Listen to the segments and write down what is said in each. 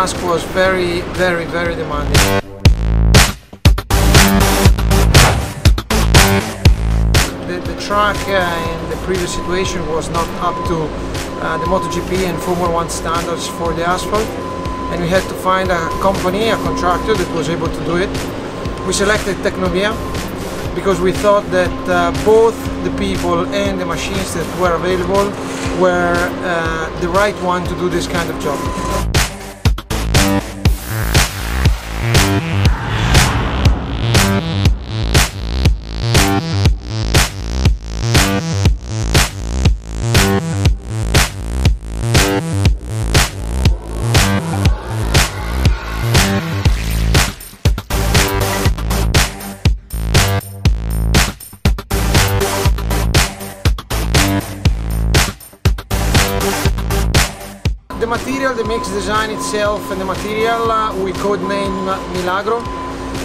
task was very demanding. The track in the previous situation was not up to the MotoGP and Formula One standards for the asphalt, and we had to find a company, a contractor that was able to do it. We selected Tecnovia because we thought that both the people and the machines that were available were the right one to do this kind of job. The material, the mix design itself and the material we codename Milagro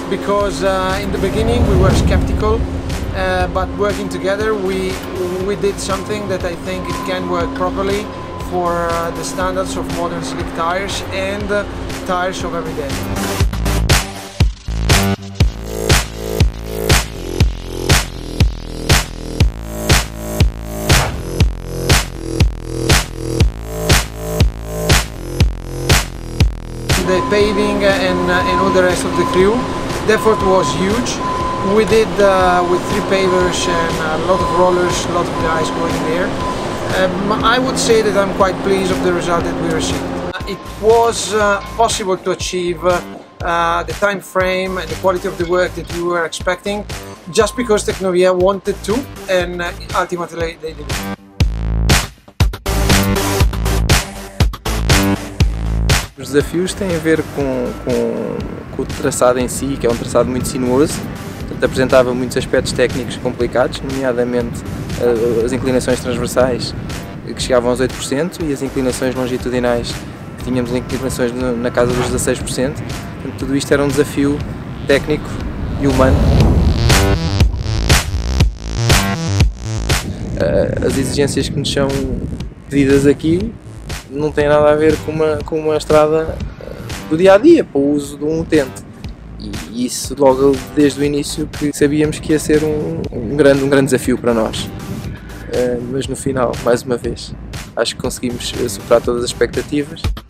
because in the beginning we were skeptical, but working together we did something that I think it can work properly for the standards of modern slick tires and tires of every day. The paving and all the rest of the crew. The effort was huge. We did with 3 pavers and a lot of rollers, a lot of guys going there. I would say that I'm quite pleased with the result that we received. It was possible to achieve the time frame and the quality of the work that we were expecting just because Tecnovia wanted to, and ultimately they did it. Os desafios têm a ver com o traçado em si, que é um traçado muito sinuoso, portanto, apresentava muitos aspectos técnicos complicados, nomeadamente as inclinações transversais, que chegavam aos 8%, e as inclinações longitudinais, que tínhamos inclinações na casa dos 16%, portanto, tudo isto era um desafio técnico e humano. As exigências que nos são pedidas aqui não tem nada a ver com uma estrada do dia a dia, para o uso de um utente. E isso logo desde o início que sabíamos que ia ser um grande desafio para nós. Mas no final, mais uma vez, acho que conseguimos superar todas as expectativas.